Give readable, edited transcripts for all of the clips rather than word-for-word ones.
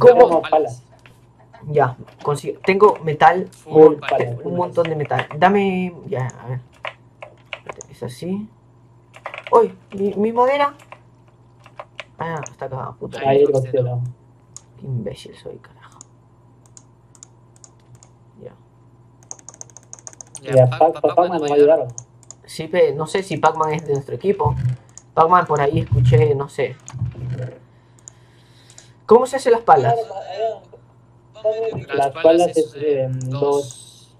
Necesitamos palas. Ya, consigo. Tengo metal, un montón de metal. Dame. Ya, a ver. Es así. ¡Uy! ¿Mi madera? Ah, está acá, puta. Ahí lo considero. Qué imbécil soy, carajo. Ya. Ya, Pac-Man me ayudaron. Sí, pero no sé si Pac-Man es de nuestro equipo. Pac-Man por ahí escuché, no sé. ¿Cómo se hacen las palas? Las palas es dos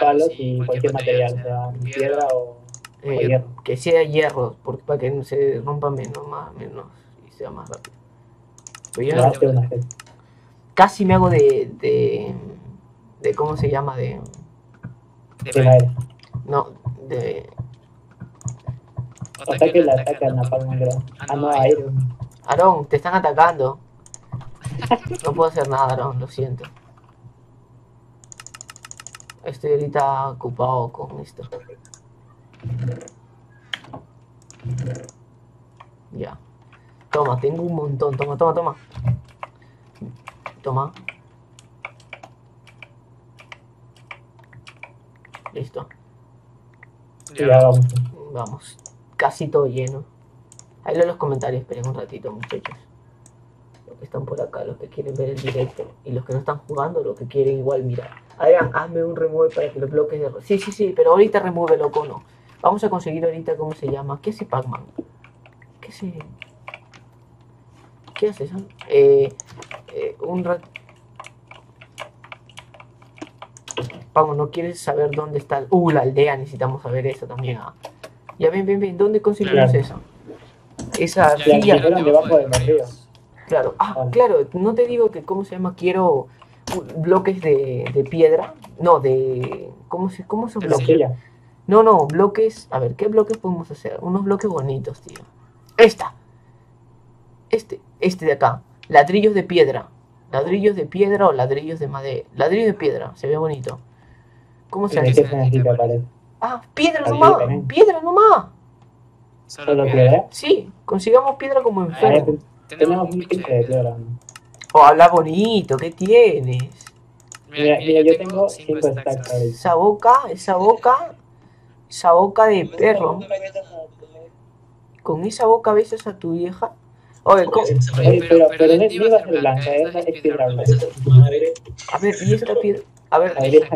palos y cualquier material, piedra o hierro. Que sea hierro, porque para que no se rompa menos y sea más rápido. Pero yo casi me hago de ¿cómo se llama? De madera. No, de... Hasta que le atacan a Pac-Man. Ah, no, a Iron. Aarón, te están atacando. No puedo hacer nada, Aarón, lo siento. Estoy ahorita ocupado con esto. Ya. Toma, tengo un montón. Toma. Listo. Ya vamos. Casi todo lleno. Ahí en los comentarios, esperen un ratito, muchachos. Los que están por acá, los que quieren ver el directo. Y los que no están jugando, los que quieren igual mirar. Adrián, hazme un remove para que los bloques de... Sí, pero ahorita remove, loco, no. Vamos a conseguir ahorita, ¿cómo se llama? ¿Qué hace Pac-Man? ¿Qué hace eso? Un rato... Vamos, no quieres saber dónde está... la aldea, necesitamos saber eso también. Ya ven, ¿dónde conseguimos eso? Esa villa debajo de los ríos. Claro, claro, no te digo que, ¿cómo se llama? Quiero bloques de piedra. No, de... ¿Cómo son bloques? No, bloques... A ver, ¿qué bloques podemos hacer? Unos bloques bonitos, tío. Este de acá. Ladrillos de piedra. Ladrillos de piedra o ladrillos de madera. Ladrillos de piedra, se ve bonito. ¿Cómo se hace? Piedra nomás. ¿Solo piedra? Sí, consigamos piedra como enfermo. Tenemos un pico de piedra. Habla bonito, ¿qué tienes? Mira, yo tengo 5 stacks. Esa boca de perro. Con esa boca besas a tu vieja. Oye, pero no es piedra blanca, es piedra blanca. A ver, ¿y esta piedra? A ver,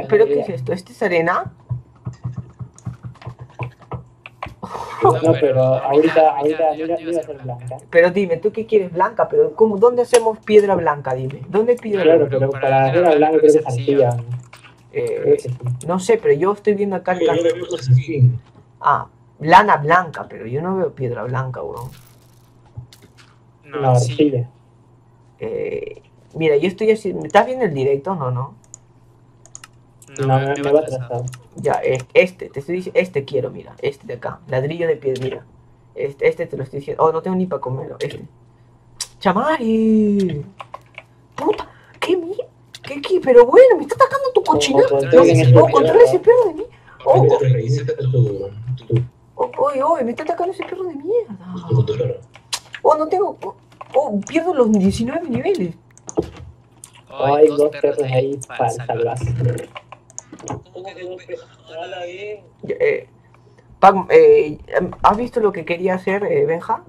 ¿pero qué es esto? ¿Este es arena? No, pero ahorita iba a ser blanca. Pero dime, ¿tú qué quieres blanca? Pero ¿dónde hacemos piedra blanca? Dime, ¿dónde es piedra blanca? Claro, pero para piedra blanca creo que es arcilla. No sé, pero yo estoy viendo acá el blanco. Lana blanca, pero yo no veo piedra blanca, weón. No, arcilla. Mira, yo estoy así. ¿Me estás viendo el directo? No. No, me va atrasado. Ya, te estoy diciendo, quiero, mira, este de acá, ladrillo de piedra, mira. Este te lo estoy diciendo. No tengo ni para comerlo, ¡Chamari! ¡Puta! ¿Qué? Pero bueno, me está atacando tu cochina. Controla ese perro de mí. Oye, me está atacando ese perro de mierda. No tengo... Pierdo los 19 niveles. Hay dos perros ahí para salvarse. ¿Has visto lo que quería hacer, Benja?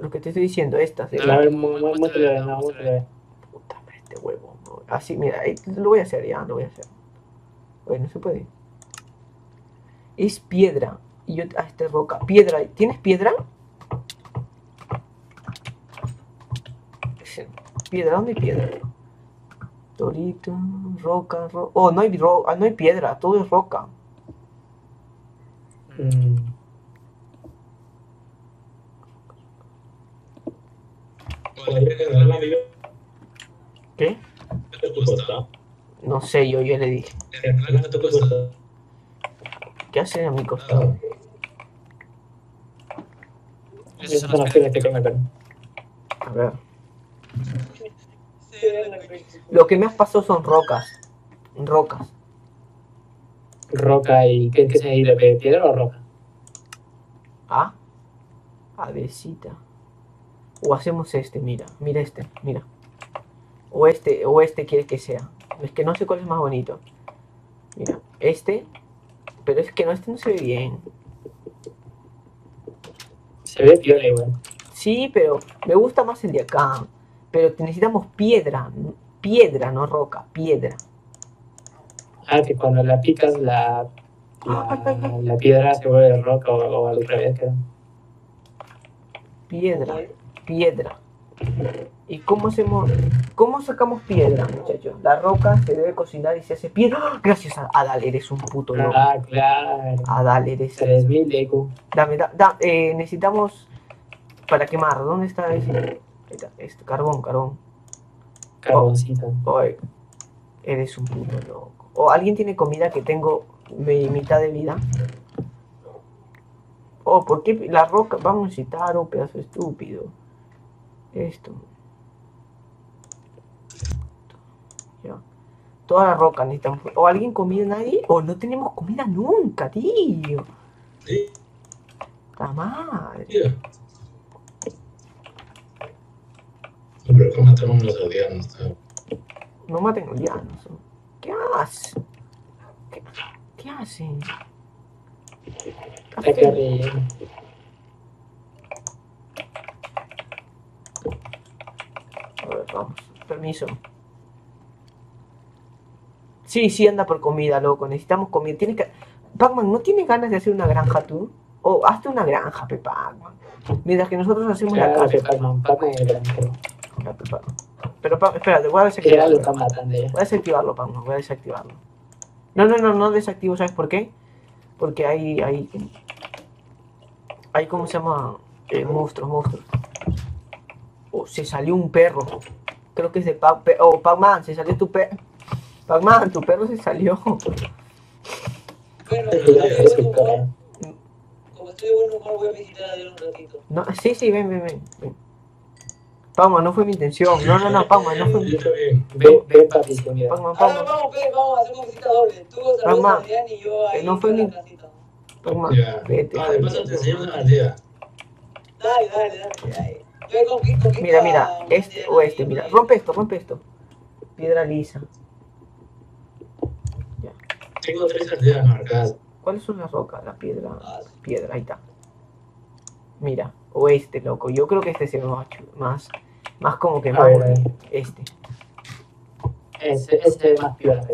Lo que te estoy diciendo, puta madre, este huevo. Así, mira, lo voy a hacer ya, Oye, no se puede. Es piedra. Y yo, esta es roca. Piedra, ¿tienes piedra? Piedra, ¿dónde hay piedra? Torito, roca. No hay piedra, todo es roca. ¿Qué? No sé, yo le dije. ¿Qué hacen a mi costado? Esas son las piedras que comen. A ver. Lo que más pasó son rocas. ¿Roca y qué es ahí? ¿De piedra o roca? Avecita. Mira. o este quieres que sea. Es que no sé cuál es más bonito. Mira, este. Pero es que no, este no se ve bien. Se ve piola igual. Sí, pero me gusta más el de acá. Pero necesitamos piedra. Piedra, no roca. Piedra. Ah, que cuando la picas la piedra se vuelve roca o al revés. Piedra. Piedra. ¿Y cómo hacemos? ¿Cómo sacamos piedra, muchachos? La roca se debe cocinar y se hace piedra. ¡Oh! Gracias, Adal, eres un puto loco. Ah, claro. Adal, eres... 3000 eco. Dame, necesitamos... Para quemar, ¿dónde está ese? Esto, carbón, carbón. Carboncito. Oye, eres un puto loco. ¿O alguien tiene comida que tengo mi mitad de vida? Oh, ¿por qué la roca? Vamos a necesitar un pedazo estúpido. Esto. Ya. Toda la roca necesitan. ¿O alguien comida? ¿Nadie? O no tenemos comida nunca, tío. Sí. La madre. Yeah. No, pero ¿cómo matamos los aldeanos? No maten aldeanos. ¿Qué hacen? ¿Qué hacen? Café. A ver, vamos. Permiso. Sí, sí, anda por comida, loco. Necesitamos comida. Tienes que... Pac-Man, ¿no tienes ganas de hacer una granja tú? O hazte una granja, Pac-Man. Mientras que nosotros hacemos la casa. Pac-Man es el granjero. Pero, espérate, voy a desactivarlo. Voy a desactivarlo, Pac-Man. Voy a desactivarlo. No, no, no, no desactivo. ¿Sabes por qué? Porque hay ¿cómo se llama? Monstruos. Oh, se salió un perro. Creo que es de Pac-Man. Oh, Pac-Man, se salió tu perro. Pac-Man, tu perro se salió. Bueno, como estoy en buen humor, voy a visitar a Dios un ratito. No, sí, sí, ven. Pac-Man, no fue mi intención. No, Pac-Man, no fue mi intención. Ven, papi, Pac-Man. Vamos a hacer una visita doble. Tú saludas a Adrián y yo ahí. No fue mi intención. Pac-Man, vete. Ah, de paso te enseñamos una partida. Dale. Mira, este o este, mira, rompe esto. Piedra lisa. Ya. Tengo 3 aldeas marcadas. ¿Cuáles son las rocas? La piedra. Piedra, ahí está. Mira, o este, loco. Yo creo que este se va más como que más. Este. Ese es más piedra.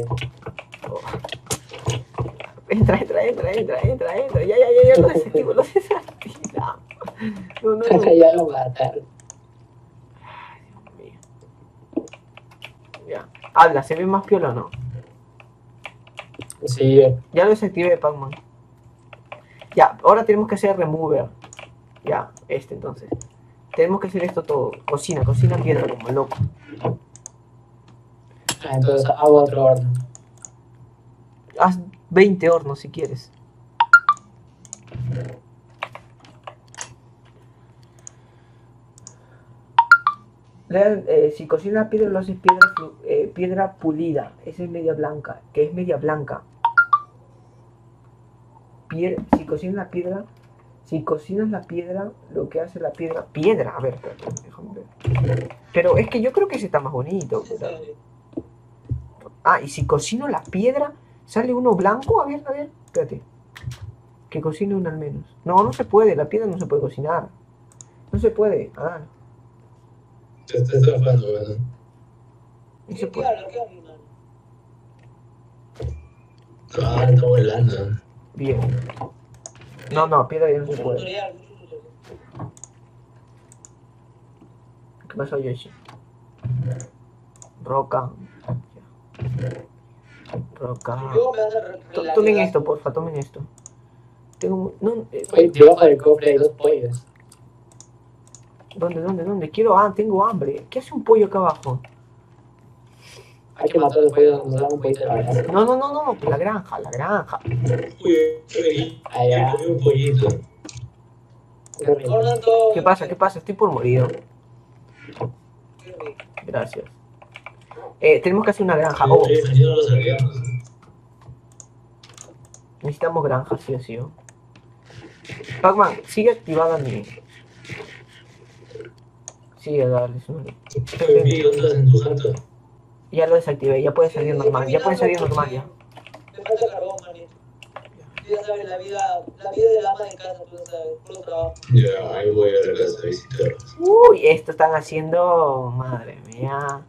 Oh. Entra. Ya, lo desactivamos. No. Ya lo mataron. Ay, Dios mío. Ya. Habla, ¿se ve más piola o no? Sí. Ya lo desactivé, Pac-Man. Ya, ahora tenemos que hacer remover. Ya, este entonces. Tenemos que hacer esto todo. Cocina piedra como loco. Ah, entonces hago otro horno. Haz 20 hornos si quieres. Si cocinas piedra, lo haces piedra pulida. Esa es media blanca, que es media blanca. Si cocinas la piedra, lo que hace la piedra... Piedra, a ver, déjame ver. Pero es que yo creo que ese está más bonito. ¿Verdad? Ah, y si cocino la piedra, sale uno blanco. A ver, espérate. Que cocine uno al menos. No se puede, la piedra no se puede cocinar. No se puede, ah. Te estás trabajando, ¿verdad? No se puede. Ah, está volando. Bien. No, piedra ya no se puede. ¿Qué pasó, Yoshi? Roca. Tomen esto, porfa, tomen esto. Tengo... No, debajo del cofre hay 2 pollos. ¿Dónde? Quiero... Ah, tengo hambre. ¿Qué hace un pollo acá abajo? Hay que matar a los pollos, nos dan un pollito de granja. No, la granja. Allá. Un pollito. ¿Qué pasa? Estoy por morir. Gracias. Tenemos que hacer una granja. Oh. Necesitamos granja, sí. Pac-Man, sigue activada mi... Sí, dale, es un... Ya lo desactivé, ya puede salir normal, ya puede salir normal ya. Me falta carbón, maní. Ya sabes, la vida del ama de casa, tú sabes, puro trabajo. Ya, ahí voy a la casa a visitarlos. Uy, esto están haciendo, madre mía.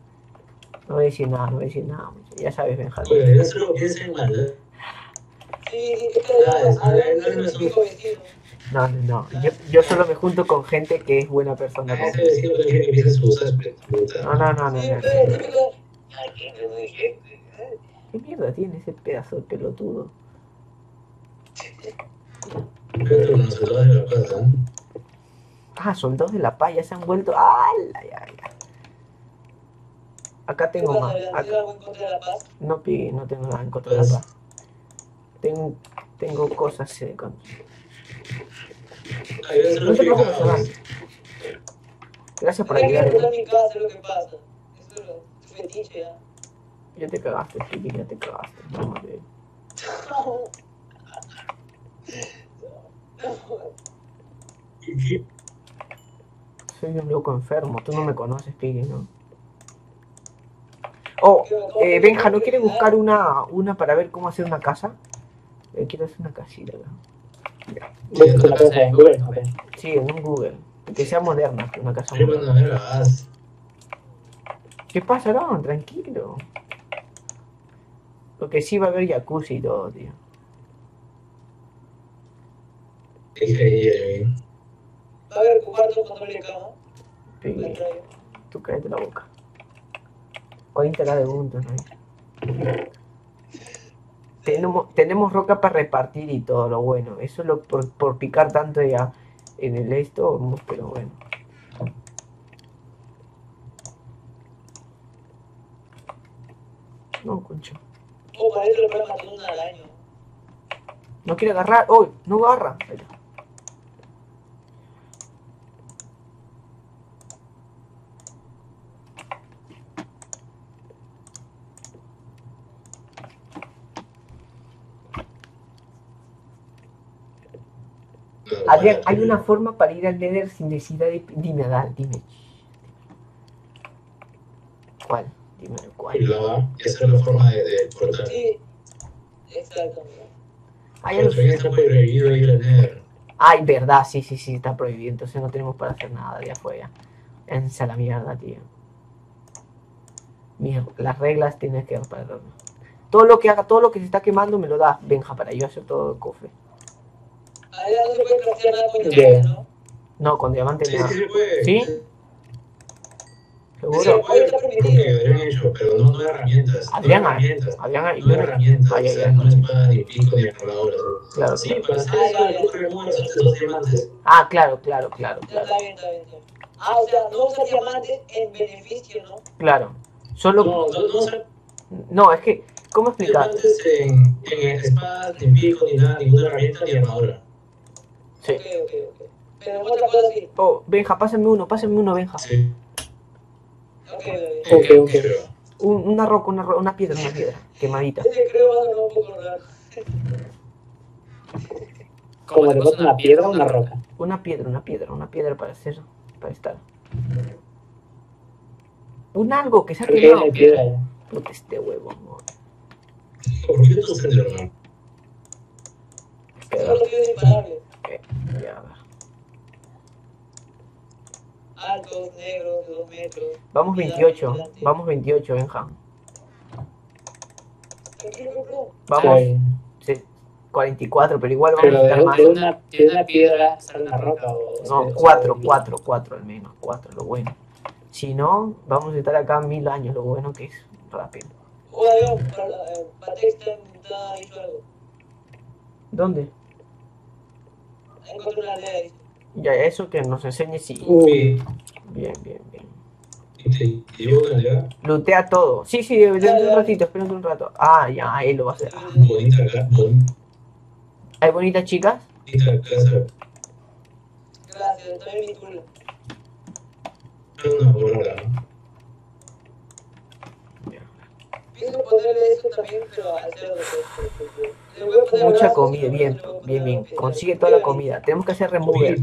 No voy a decir nada, no voy a decir nada. Ya sabes, Benjamín. Oye, eso lo piensen mal, ¿eh? Sí, es que a ver, no es mi vecino. No, no, no. Yo solo me junto con gente que es buena persona. Ese vecino que empieza sus preguntas. No, no, no, no. ¿Qué mierda tiene ese pedazo de pelotudo? Ah, soldados de la paz, ya se han vuelto. ¡Ah, ya! Acá tengo más. No, Piggy, no tengo nada en contra de la paz. Tengo cosas en contra. No te preocupes. Gracias por ayudar. Ya te cagaste, Piggy, ya te cagaste. Soy un loco enfermo, tú no me conoces, Piggy, ¿no? Oh, Benja, ¿no quieres buscar una para ver cómo hacer una casa? Quiero hacer una casita, ¿no? Sí, una casa en Google, ¿no? Sí, en un Google. Que sea moderna, una casa moderna. ¿Qué pasa, no? Tranquilo. Porque sí va a haber jacuzzi y todo, tío. Va a haber cuarto control de cama. Sí. Tú cállate la boca. Hoy te la pregunto, ¿no? Tenemos roca para repartir y todo lo bueno. Eso es lo por picar tanto ya en el esto, pero bueno. No, concho. Oh, para eso le puedo matar una al año. No quiere agarrar. ¡Oh! No agarra. Adrián, hay una forma para ir al Nether sin necesidad de nadar, dime. ¿Cuál? Dime cuál. Esa es la forma de cortar. Sí, exacto. Ay, está prohibido ir al Nether. Ay, verdad, sí, está prohibido. Entonces no tenemos para hacer nada de afuera. Ensa la mierda, tío. Mierda, las reglas tienes que respetarlas. Todo lo que haga, todo lo que se está quemando me lo da Benja para yo hacer todo el cofre. Ahí no se puede craftear nada con diamante, ¿no? No, con diamante no. ¿Sí? ¿Seguro? Sí, está permitido. Pero no hay herramientas. Adrián, no hay herramientas. No es para ni pico ni acumuladores. Claro, sí, pero sabes que tú remueves hasta dos diamantes. Ah, claro. Está bien, Ah, o sea, no usa diamantes en beneficio, ¿no? Claro. Solo... No, es que... ¿Cómo explicar? Diamantes en espadas, ni pico, ni nada, ninguna herramienta, ni armadura. Sí. Ok. Pero otra cosa sí. Oh, Benja, pásenme uno, Benja. Sí. Ok. Una piedra, quemadita. Creo que no puedo acordar. ¿Cómo te pones una piedra o una roca? Una piedra para estar. Un algo que se ha quemado. Puta este huevo, amor. ¿Por qué no se derrama? Solo tiene imparable. Altos, negros, 2 metros. Vamos 28, Benja. Vamos, sí, 44, pero igual vamos a estar más. ¿Tiene una piedra, una roca o...? No, 4 al menos, 4, lo bueno. Si no, vamos a estar acá 1000 años, lo bueno que es rápido. Oye, para texta, ¿está hecho algo? ¿Dónde? Encontré una aldea. Ya, eso que nos enseñe si... Uy. Bien. ¿Te llevo una aldea? Lootea todo. Sí, espérate un ratito. Ah, ya, ahí lo va a hacer. Bonita casa. ¿Hay bonitas chicas? Bonita casa. Gracias, también mi culo. Una borrada, ¿no? Pienso ponerle eso también, pero hacerlo después. Mucha comida, bien. Consigue toda la comida. Tenemos que hacer remover.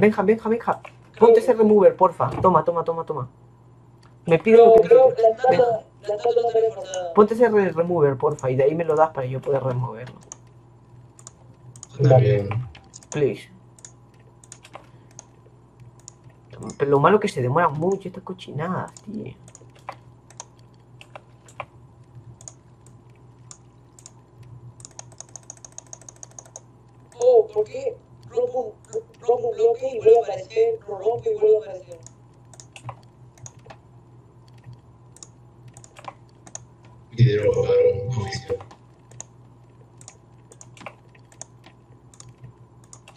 Benja, ponte ese remover, porfa. Toma. Me pido no, que creo que la tabla no está reforzada. Ponte ese remover, porfa, y de ahí me lo das para yo poder removerlo. Está bien. Please. Pero lo malo es que se demora mucho estas cochinadas, tío. Oh, ¿por qué? Rompo un bloque y vuelve a aparecer. Rompo y vuelve a aparecer. Y de robar un poquito.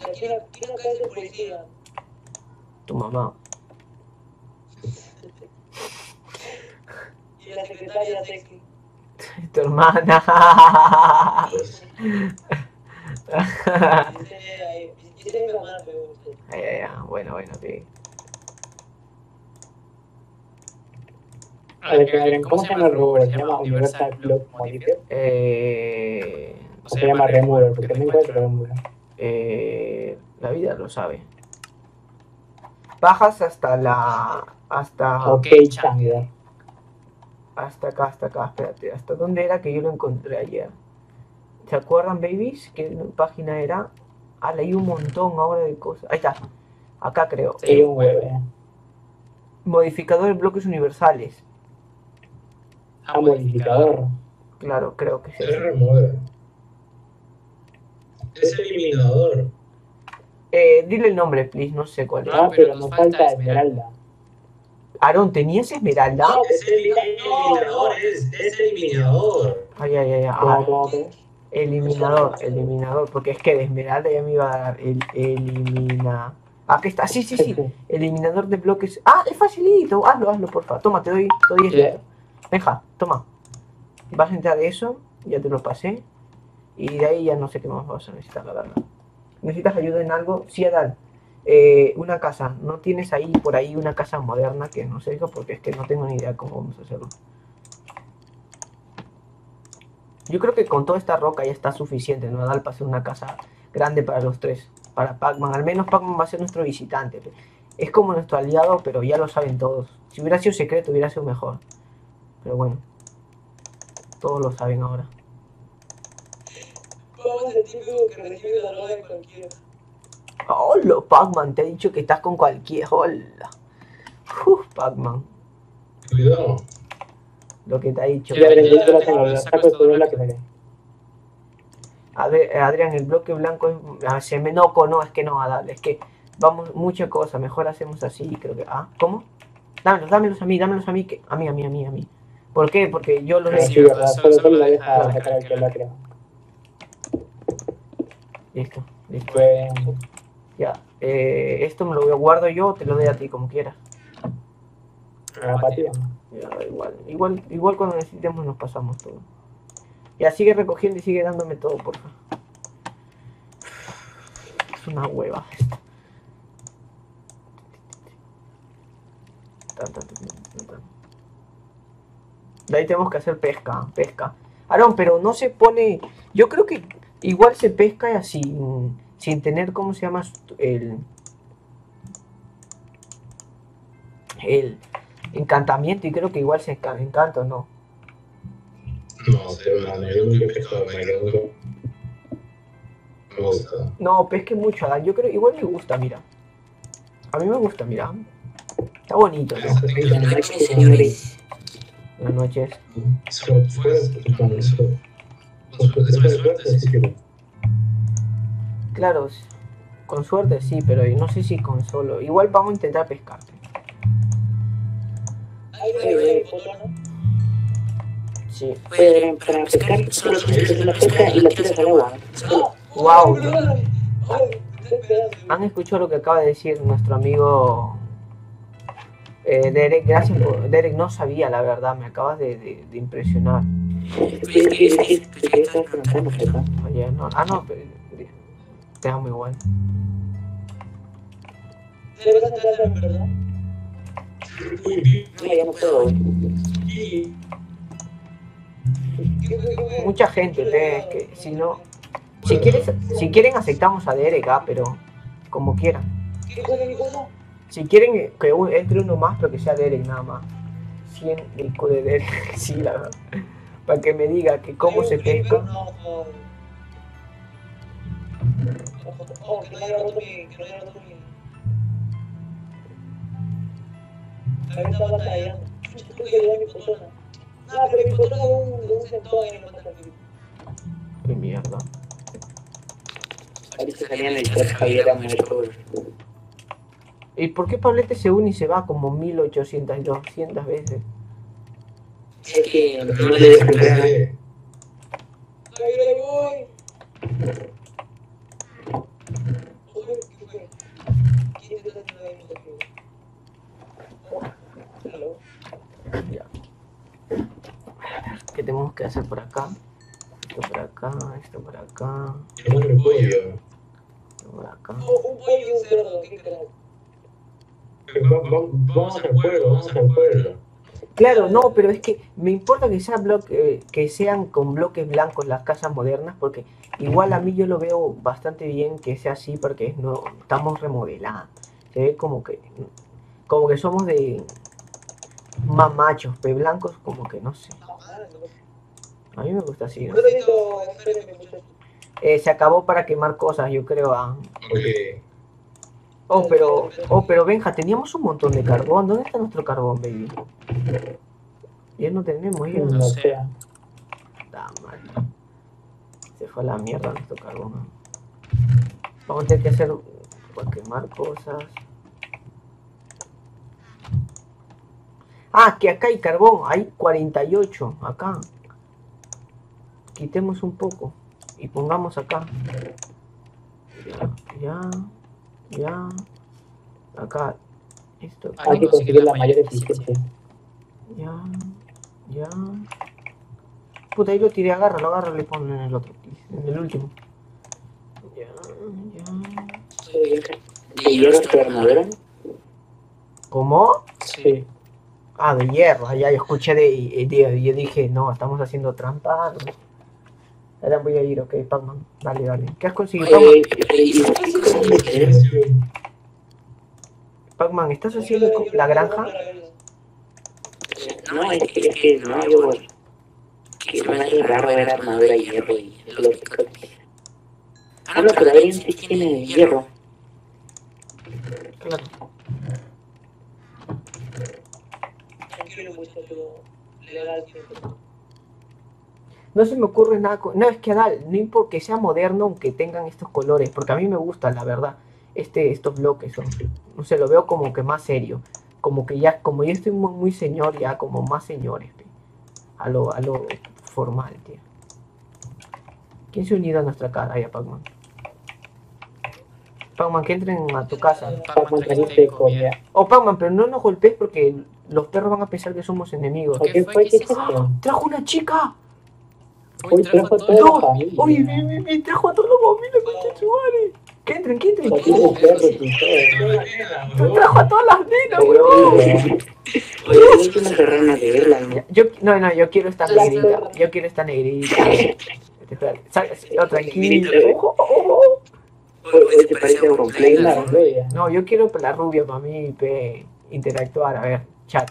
Aquí no cae el policía. Tu mamá. Y la secretaria sexy. Tu hermana. Dice mi hermana, pero... Ya. Bueno, sí. ¿Cómo se llama el robot? ¿Se llama Universal Block Monitor? ¿O se llama Remover? Porque también puede ser Remover. La vida lo sabe. Bajas hasta la... hasta... Ok, Changa. Hasta acá, espérate. ¿Hasta dónde era que yo lo encontré ayer? ¿Se acuerdan, babies? ¿Qué página era? Ah, leí un montón ahora de cosas. Ahí está. Acá creo. Sí, un huevo. Modificador de bloques universales. Ah, modificador. Claro, creo que sí. Es remover. Es eliminador. Dile el nombre, please, no sé cuál es. Ah, pero nos falta esmeralda. Aarón, ¿tenías esmeralda? No, es eliminador, es eliminador. Ay. Eliminador, porque es que de esmeralda ya me iba a dar el elimina. Aquí está, sí. Eliminador de bloques. Ah, es facilito, hazlo, porfa. Toma, te doy 10. Venga, toma. Vas a entrar de eso, ya te lo pasé. Y de ahí ya no sé qué más vas a necesitar, la verdad. ¿Necesitas ayuda en algo? Sí, Adán. Una casa. ¿No tienes ahí por ahí una casa moderna que no sé, porque es que no tengo ni idea cómo vamos a hacerlo? Yo creo que con toda esta roca ya está suficiente, ¿no, Adán? Para hacer una casa grande para los tres. Para Pac-Man. Al menos Pac-Man va a ser nuestro visitante. Es como nuestro aliado, pero ya lo saben todos. Si hubiera sido secreto, hubiera sido mejor. Pero bueno. Todos lo saben ahora. Hola, Pac-Man, te he dicho que estás con cualquier. Hola. Pac-Man. Cuidado. Lo que te ha dicho. A ver, Adrián, el bloque blanco es... es que no va a darle. Es que vamos, mucha cosa. Mejor hacemos así, creo que... Ah, ¿cómo? Dámelos a mí. Que... A mí. ¿Por qué? Porque yo los... Sí, verdad. Solo la deja sacar el que la crea. Listo. Bueno. Ya, esto me lo guardo yo o te lo doy a ti, como quieras. Ya, igual cuando necesitemos nos pasamos todo. Ya, sigue recogiendo y sigue dándome todo, por favor. Es una hueva esta. De ahí tenemos que hacer pesca. Aarón, pero no se pone... Yo creo que... Igual se pesca y así, sin tener, ¿cómo se llama? El encantamiento, y creo que igual se encanta, ¿no? No sé, me gusta. No, pesque mucho, Adán, yo creo, igual me gusta, mira. A mí me gusta, mira. Está bonito, ¿no? Buenas noches, señores. Buenas noches. Claro, con suerte sí, pero no sé si con solo. Igual vamos a intentar pescarte. Sí. Para pescar solo tienes una pesca y la tiras al agua. Wow. ¿Han escuchado lo que acaba de decir nuestro amigo Derek? Gracias por... Derek, no sabía, la verdad, me acabas de impresionar. Oye, no, pero te amo igual. Mucha gente, es que si no, si quieren aceptamos a Derek, pero como quieran. Si quieren que entre uno más, pero que sea Derek nada más. 100 del Codeder, sí, la, para que me diga que cómo se pesca. Qué mierda. ¿Y por qué Pablete se une y se va como 1800 y 200 veces? Es que no le despegué. ¡Ahí voy! ¿Qué tenemos que hacer por acá? Esto por acá, esto por acá. Un pollo. Esto por acá. Un pollo y un cerdo, qué carajo. Vamos al pueblo. Claro, no, pero es que me importa que, que sean con bloques blancos las casas modernas, porque igual a mí yo lo veo bastante bien que sea así, porque no estamos remodeladas. Se ve como que somos de más machos, pe blancos, como que no sé. A mí me gusta así, ¿no? Se acabó para quemar cosas, yo creo. Okay. Oh, pero Benja, teníamos un montón de carbón. ¿Dónde está nuestro carbón, baby? Ya no tenemos, ya no sé. Está mal. Se fue a la mierda nuestro carbón. Vamos a tener que hacer para quemar cosas. Ah, que acá hay carbón. Hay 48, acá. Quitemos un poco y pongamos acá. Ya, acá, esto. Hay que conseguir la mayor eficiencia. Ya. Puta, ahí lo tiré, agárralo, le ponen en el otro, en el último. Ya. ¿Y los de madera? ¿Cómo? Sí. Ah, de hierro, ya yo escuché de yo dije, no, estamos haciendo trampa. Ahora voy a ir, ok, Pac-Man. Dale. ¿Qué has conseguido, Pac-Man? Pac-Man, ¿estás haciendo la granja? No, es que no, yo... Que se me hace raro ver armadura y hierro y... No, pero ahí sí tiene hierro. Claro. No se me ocurre nada. No, es que Adal, no importa que sea moderno, aunque tengan estos colores, porque a mí me gustan, la verdad, estos bloques. Son, no sé, lo veo como que más serio. Como que ya, como yo estoy muy señor, ya como más señores. A lo formal, tío. ¿Quién se ha unido a nuestra casa? Ahí a Pac-Man. Pac-Man, que entren a tu casa. Pac-Man, trajiste comida. Oh, Pac-Man, pero no nos golpees porque los perros van a pensar que somos enemigos. ¿Qué fue que trajo una chica? Hoy trajo a todos. Oye, me trajo a todos los mobiles, concha chubales. Que entren. Trajo a todas las nenas, weón. Yo quiero esta negrita. Tranquilo. No, yo quiero la rubia para mí, interactuar. A ver, chat.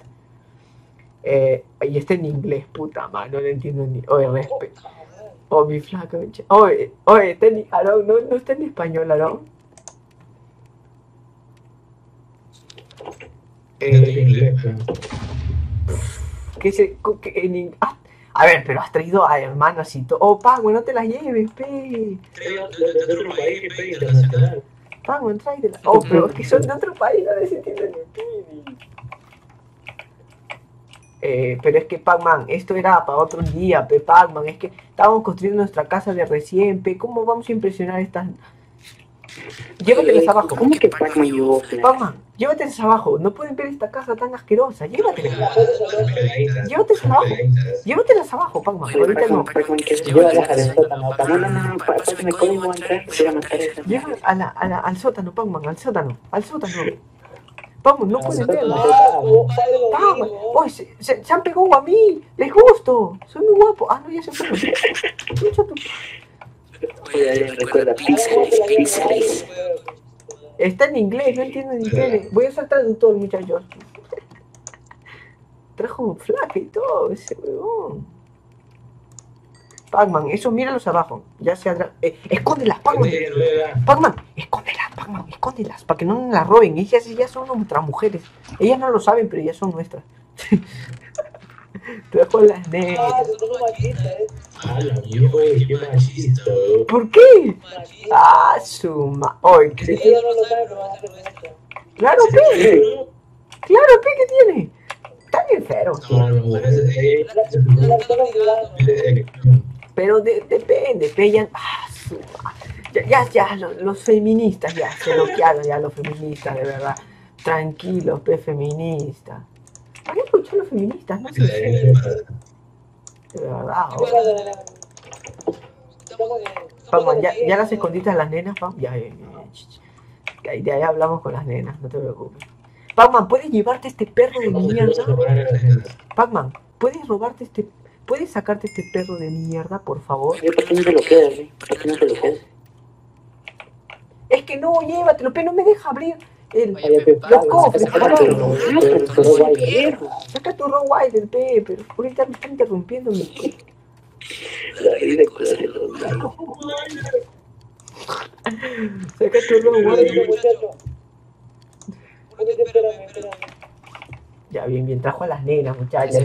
Y está en inglés, puta madre, no lo entiendo ni... Oye, respeto. Oh, mi flaca, oye, está en... Aarón, no está en español, Aarón. A ver, pero has traído a hermanas y todo. Oh, Pago, no te las lleves, pe. Pago, tráetelas. Oh, pero es que son de otro país, no les entiendo ni pibis. Pero es que Pac-Man, esto era para otro día, Pac-Man, es que estábamos construyendo nuestra casa de recién, ¿cómo vamos a impresionar estas? Llévatelas abajo. ¿Cómo es que Pac-Man llegó? Pac-Man, llévatelas abajo, no pueden ver esta casa tan asquerosa, llévatelas abajo, Pac-Man, ahorita no. Al sótano, Pac-Man, al sótano. Vamos, no pueden verlo. Vamos, oye, se han pegado a mí. Les gusto. Soy muy guapo. Ah, no, ya se fue. Está en inglés, no entiendo ni qué. Voy a usar traductor, muchachos. Trajo un flaque y todo, ese huevón. Pac-Man, esos míralos abajo. Ya se atrás. Escóndelas, Pac-Man. Pac-Man, escóndelas, Pac-Man, escóndelas. Para que no nos las roben. Ellas ya son nuestras mujeres. Ellas no lo saben, pero ellas son nuestras. Trajo las negras. ¿Por qué? Ah, suma. Oye, claro, pe. Claro, pe, ¿qué tiene? Están enfermos. Pero depende, pe, ya. Ah, suma. Ya, los feministas ya se bloquearon, ya los feministas, de verdad. Tranquilos, pe, feministas. ¿Para qué escuchar los feministas? No sé. De verdad, vamos, ya las esconditas las nenas, vamos. Ya. De ahí hablamos con las nenas, no te preocupes. Pac-Man, ¿puedes llevarte este perro de mierda? Pac-Man, ¿puedes robarte este... ¿Puedes sacarte este perro de mierda, por favor? ¿Por qué no te lo quedas? ¿Por qué no te lo quedas? Es que no, llévatelo, pero no me deja abrir. Los cofres, saca tu Rottweiler, pe, pero ahorita me está interrumpiendo mi... Saca tu Rottweiler. Ya, bien, trajo a las nenas, muchachas.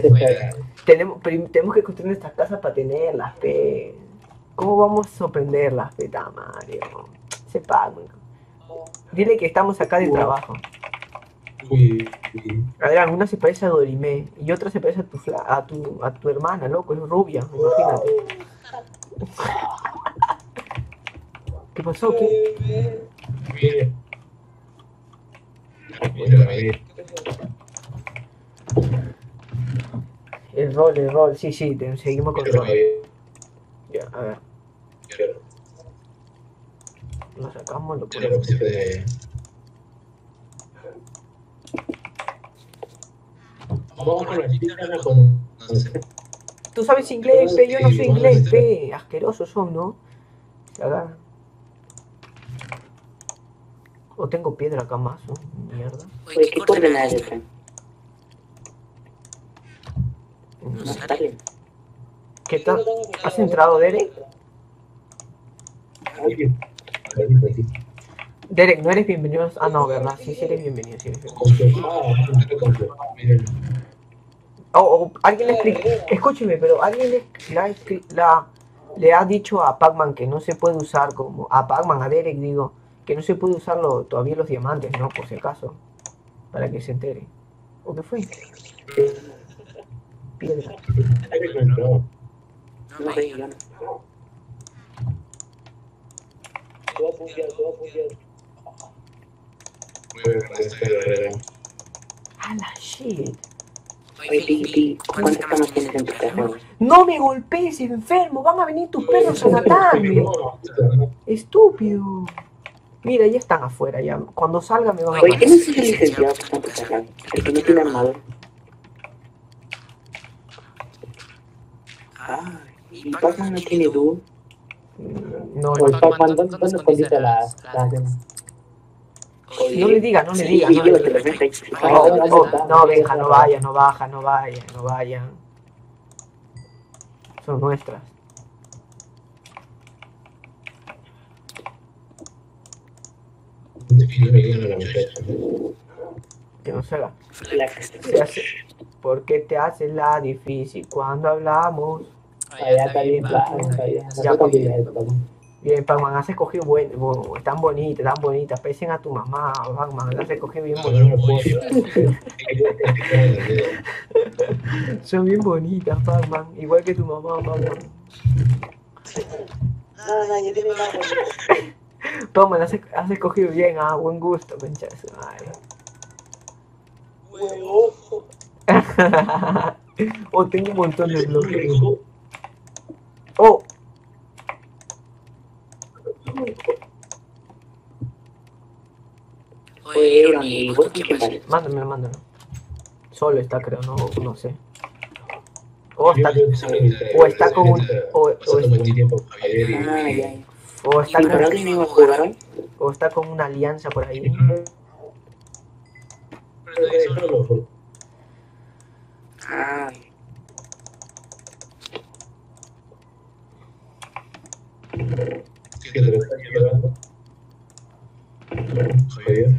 Tenemos que construir nuestras casas para tenerlas, pe. ¿Cómo vamos a sorprenderlas, pe, Mario? Se pagan. Dile que estamos acá de trabajo. Adrián, una se parece a Dorimé y otra se parece a tu hermana, loco, es rubia, imagínate. ¿Qué pasó? ¿Qué? El rol, sí, seguimos con el rol. Ya, a ver. Lo sacamos, lo ponemos. Vamos con la chiquita que la... Tú sabes inglés, pe, yo no sé inglés, pe. Asquerosos son, ¿no? Se agarran. O tengo piedra acá más, ¿no? Mierda. Oye, ¿qué corre la letra? No sale. ¿Qué tal? ¿Has entrado, Derek? Derek, ¿no eres bienvenido? Ah, no, ¿verdad? Sí, eres bienvenido, alguien le escribió... Escúcheme, pero alguien le ha dicho a Pac-Man que no se puede usar como... A Pac-Man, a Derek, digo, que no se puede usar todavía los diamantes, ¿no? Por si acaso, para que se entere. ¿O qué fue? Piedra. No. A la shit. ¿Cuántas camas tienes en tu casa? No me golpees, enfermo. Van a venir tus perros a matarme. Estúpido. Mira, ya están afuera. Ya cuando salga me van a matar. ¿Qué es el licenciado que está en tu casa? El que no tiene armador. Ah, ¿y Pac-Man no tiene dúo? No, el Pac-Man, ¿dónde escondiste las demás? No le digas. No, venga, no vayan. Son nuestras. Que no se haga. ¿Por qué te haces la difícil cuando hablamos? Allá está bien, Pac-Man. Bien, Pac-Man, has escogido bueno, tan bonitas, pesen a tu mamá, Pac-Man, las has escogido bien bonitas. Son bien bonitas, Pac-Man, igual que tu mamá, Pac-Man. Pac-Man, has escogido bien, ah, buen gusto, penchazo. Huevoso. Oh, tengo un montón de bloques. Oh. Oye, amigo, ¿qué pasa? Mándamelo. Solo está, creo, no sé. O está con un... O está con una alianza por ahí. Ay. ¿Qué te lo está llevando? Javier.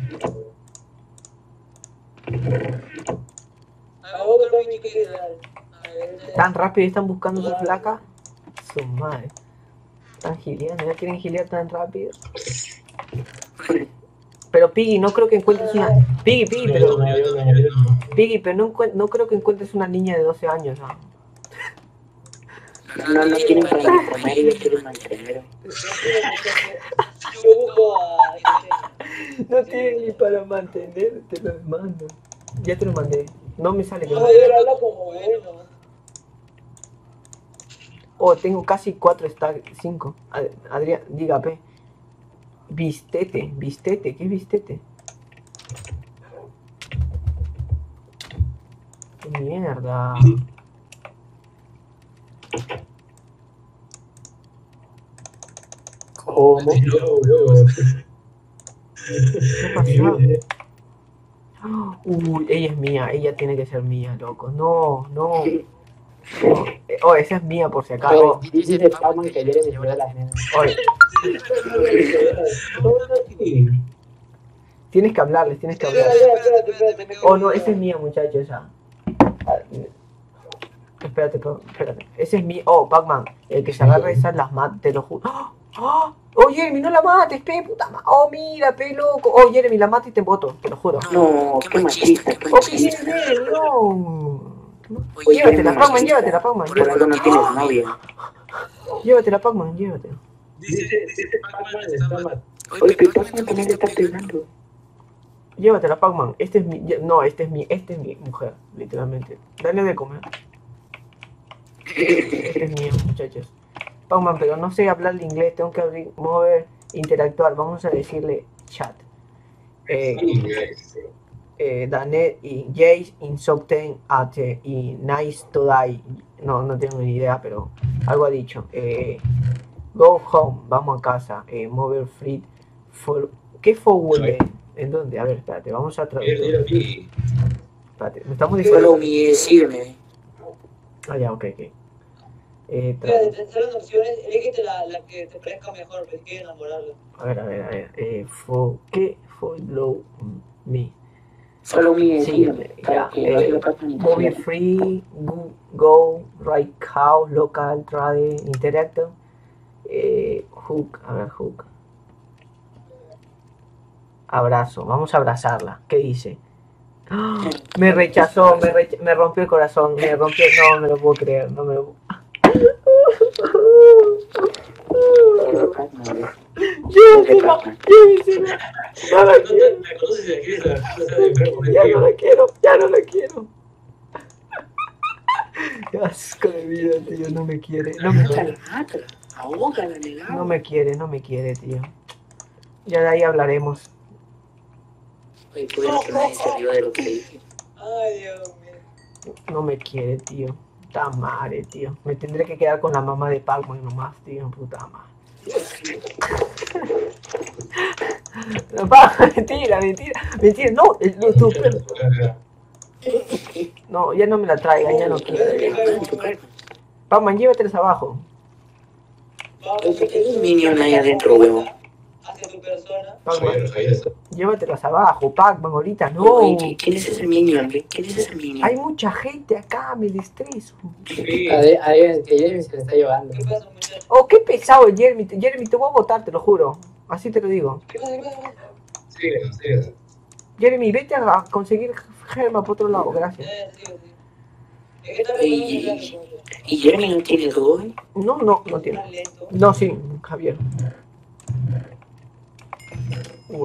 Tan rápido están buscando su placa. Su madre. Están gileando, ya quieren gilear tan rápido. Pero Piggy, no creo que encuentres una... Piggy, pero... Piggy, pero no creo que encuentres una niña de 12 años, ¿no? No quieren para mi promedio, quieren al primero. Yo busco a... No tienen ni para mantener, te lo mando. Ya te lo mandé. No me sale como... Oh, tengo casi 4 stacks, 5. Adrián, diga P. Vistete, ¿qué vistete? ¡Qué mierda! ¿Cómo? ¿Qué pasó? Uy, ella es mía, ella tiene que ser mía, loco. No. Oh, esa es mía por si acaso. Dice que Paman que eres señora de las nenas. Tienes que hablarles, tienes que hablar. Oh, no, esa es mía, muchacho, esa. Espérate. Esa es mía. Oh, Pac-Man, el que se agarra esas las mata, te lo juro. Oh, Jeremy, no la mates, pe, puta madre. Oh, mira, pe, loco. Oh, Jeremy, la mata y te voto, te lo juro. No, qué machista. Oh, Jeremy, no. Oye, llévatela, Pac-Man, llévatela, Pac-Man. Por algo no tienes novia. Llévatela, Pac-Man, llévatela. Dice que Pac-Man está mal. Oye, que Pac-Man también te está pegando. Llévatela, Pac-Man. Este es mi... No, este es mi mujer, literalmente. Dale de comer. Este es mío, muchachos. Pac-Man, pero no sé hablar de inglés. Tengo que abrir, mover, interactuar. Vamos a decirle chat. Danet y Jace in Socten at y Nice to Die. No tengo ni idea, pero algo ha dicho. Go home, vamos a casa. Mover free for... ¿Qué forward? ¿En dónde? A ver, espérate, vamos a traducir. Espérate, me estamos diciendo. Sígueme. Ah, ya, ok. Las opciones, elige la que te parezca mejor, pero que enamorarla. A ver. ¿Qué follow me? Solo mi sígueme. Movie free, go, right cow, local, trade, interacto, hook, a ver, hook. Abrazo, vamos a abrazarla. ¿Qué dice? ¡Oh! Me rechazó, me rompió el corazón, me rompió, no me lo puedo creer, no me lo puedo. Llévensela. No la quiero. Ya no la quiero. Qué asco de vida, tío. No me quiere. No me quiere, tío. Ya de ahí hablaremos. Ay, Dios mío. No me quiere, tío. Puta madre, tío. Me tendré que quedar con la mamá de Pac-Man nomás, tío. Puta madre. No, mentira. No, ya no me la traigan, ya no quiero. Pac-Man, llévatelas abajo. Hay un minion ahí adentro, huevo. Pac-Man, llévatelas abajo, Pac-Man, ahorita no. ¿Quién es ese minion? Hay mucha gente acá, me destreso. A ver, que Jeremy se le está llevando. Oh, qué pesado, Jeremy. Jeremy, te voy a botar, te lo juro. Así te lo digo. Sí. Jeremy, vete a conseguir Germa por otro lado, gracias. ¿Y Jeremy no tiene dos? No tiene. No, sí, Javier.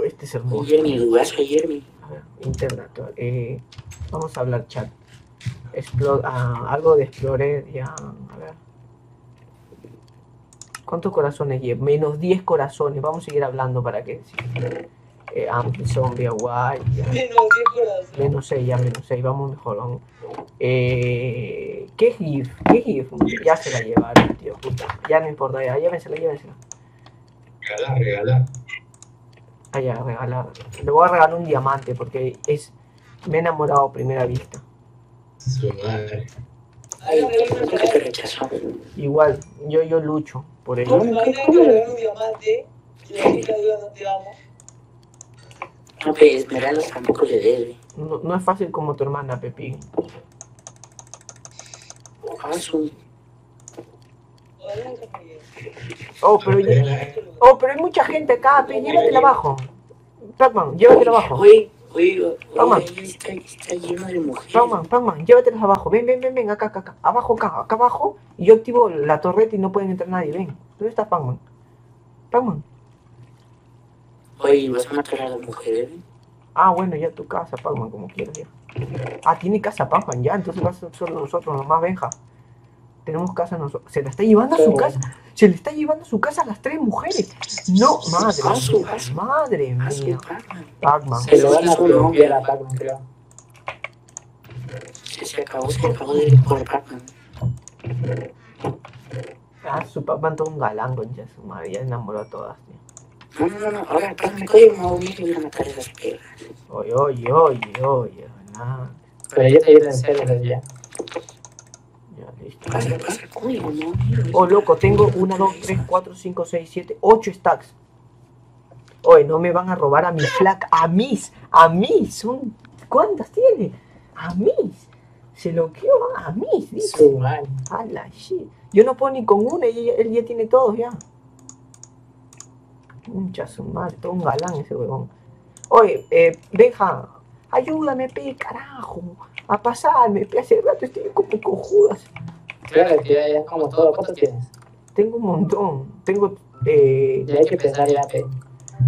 Este es hermoso. Jeremy. A ver, internet. Vamos a hablar chat. Algo de explorer, ya, a ver. ¿Cuántos corazones llevo? Menos 10 corazones. Vamos a seguir hablando para que... Zombie, guay. Menos 10 corazones. Menos 6, ya menos 6. Vamos mejor, vamos. ¿Qué GIF? Ya se la llevaron, tío, puta. Ya no importa, ya. Llévensela. Regalar. Ah, ya, regalar. Le voy a regalar un diamante porque es... Me he enamorado a primera vista. Su madre. Ay, nunca te rechazó. Igual, yo lucho por ello. ¿Cómo le doy un diamante? Si la chica diga no te amo. No, pero Esmeralda tampoco se debe. No es fácil como tu hermana, Pepín. Pero hay mucha gente acá, Pepín. Llévatela abajo. Pac-Man, llévatela abajo. Oye, Pac-Man, está lleno de mujeres. Pac-Man, llévatelas abajo. Ven, acá. Acá abajo. Y yo activo la torreta y no pueden entrar nadie. Ven, ¿dónde está Pac-Man? Pac-Man. Oye, ¿vas a matar a las mujeres? Ah, bueno, ya tu casa, Pac-Man, como quieras ya. Ah, tiene casa Pac-Man, ya, entonces vas solo nosotros, nomás Benja. Tenemos casa nosotros. Se la está llevando a su casa. Se le está llevando a su casa a las tres mujeres. No, madre mía. Pac-Man. Se lo van a Colombia a Pac-Man, creo. Se acabó de ir por Pac-Man. Ah, su Pac-Man todo un galán, concha su madre. Ya enamoró a todas, tío. No, ahora Pac-Man coge un aumento y voy a matar a esas piegas. Oye, nada. Pero yo te ayudo en serio, ya. Oh, loco, tengo 1, 2, 3, 4, 5, 6, 7, 8 stacks. Oye, no me van a robar a mi flaca. A mis. Son... ¿Cuántas tiene? A mis. Se loqueó a mis, dice. Sí, man. A la shit. Yo no puedo ni con una, él ya tiene todos ya. Un chasumar, todo un galán ese huevón. Oye, Benja, ayúdame, pe, carajo. A pasarme, pe, hace rato estoy como cojudas. Claro, que ya es como todo. ¿Cuánto tienes? Tengo un montón. Ya hay que pensar ya, pe.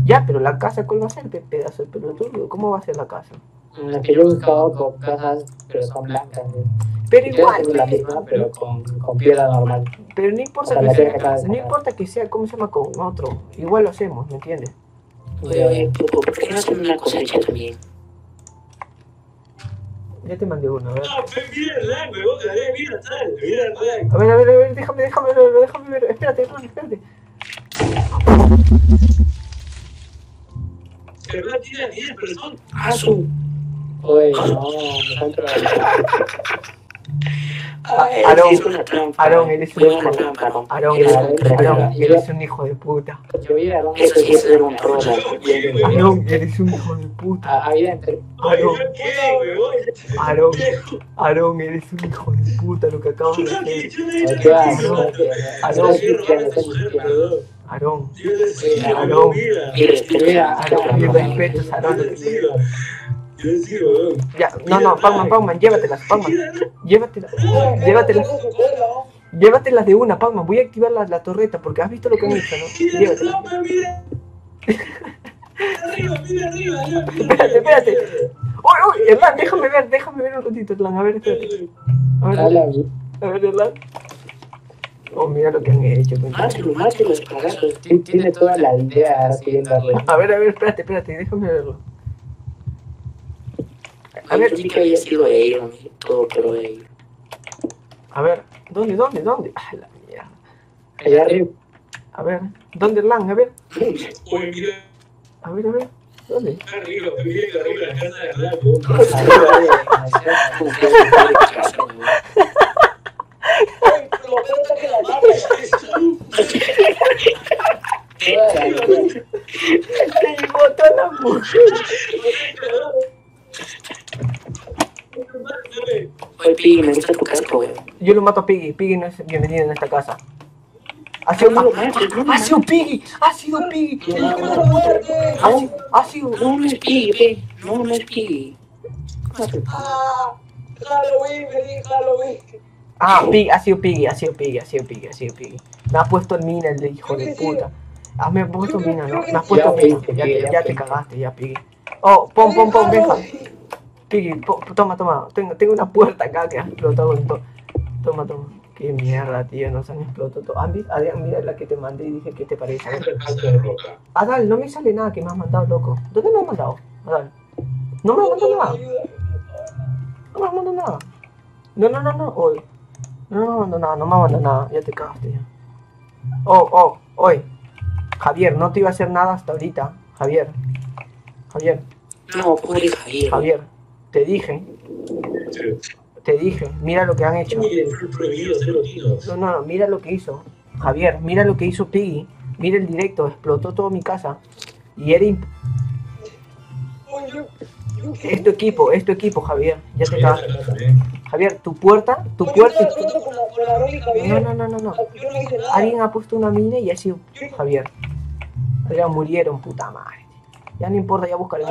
Ya, pero la casa, ¿cuál va a ser, pe, pedazo de pelotudo? ¿Cómo va a ser la casa? La que yo he buscado con casas, pero son blancas, pe. Pero igual, la misma, pero con piedra normal. Pero no importa, o sea, no importa que sea, ¿cómo se llama? Con otro. Igual lo hacemos, ¿me entiendes? Oye, ¿por qué no hacen una cosecha también? Ya te mandé uno, a ver. No, a ver, déjame ver. Espérate. Pero no tiene 10 personas. ¡Asu! Oye, no, Aarón, eres un hijo de puta. Aarón, eres un hijo de puta. Aarón, eres un hijo de puta, lo que acabas de decir. Aarón, mi respeto, Aarón. Ya, no, Pac-Man, llévatelas de una, Pac-Man. Voy a activar la torreta porque has visto lo que han hecho, ¿no? Llévatelas. Mira arriba. Espérate. Uy, Hernán, déjame ver un ratito, Hernán. A ver, espérate. A ver, Hernán. Oh, mira lo que han hecho. Mátelo, los palazos. Tiene toda la aldea siguiendo a Hernán. A ver, espérate, déjame verlo. A ver, sí que había sido ella, todo, pero ella. A ver, ¿dónde? Ah, la mierda. Allá arriba. A ver, ¿dónde, Lan? A ver. Oye, mira. A ver, ¿dónde? Arriba, la casa de Lan, ¿no? Oye, pero lo peor es que la madre es tú. Te botó la mujer. Oye, Piggy, me gusta tu casco, güey. Yo lo mato a Piggy. Piggy no es bienvenido en esta casa. Ha sido Piggy. No es Piggy. Halloween. Ah, Piggy, ha sido Piggy. Me ha puesto en mina el hijo de puta. Me ha puesto en mina, ¿no? Me ha puesto en mina. Ya te cagaste, ya, Piggy. Oh, pon, Benja. Piggy, toma. Tengo una puerta acá que ha explotado en todo. Toma. Qué mierda, tío, nos han explotado todo. Adrián, mira la que te mandé y dije, ¿qué te parece? Adal, no me sale nada que me has mandado, loco. ¿Dónde me has mandado, Adal? No me has mandado nada. No. Hoy. No me has mandado nada. Ya te cagaste. Hoy. Javier, no te iba a hacer nada hasta ahorita. Javier. No, pobre Javier. Te dije. Te dije, mira lo que han hecho. No, mira lo que hizo Javier, mira lo que hizo Piggy, mira el directo, explotó toda mi casa. Y era es tu equipo, Javier. Ya te acabas. Javier, tu puerta. No. Alguien ha puesto una mina y ha sido Javier. Pero murieron, puta madre. Ya no importa, ya buscaré.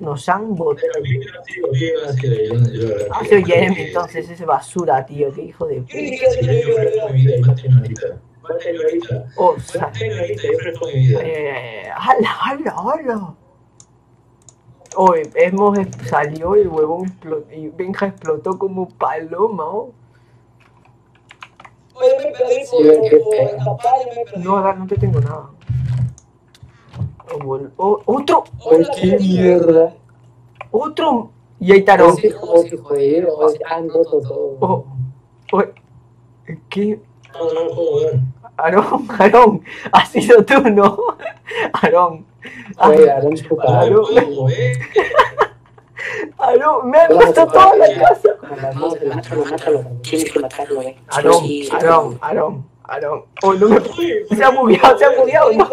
Nos han botado. Soy Jeremy, entonces, ese basura, tío. Qué hijo de puta. Oh, ¡Hala! Hoy hemos salió el huevón explotó, y Benja explotó como paloma. No te tengo nada. Otro. ¡Qué mierda! Otro. Y ahí taró. ¿Qué? Aarón, has sido tú, ¿no? Aarón, me han puesto toda la casa. Aarón. Oh, no me puedo. Se ha bugueado, no.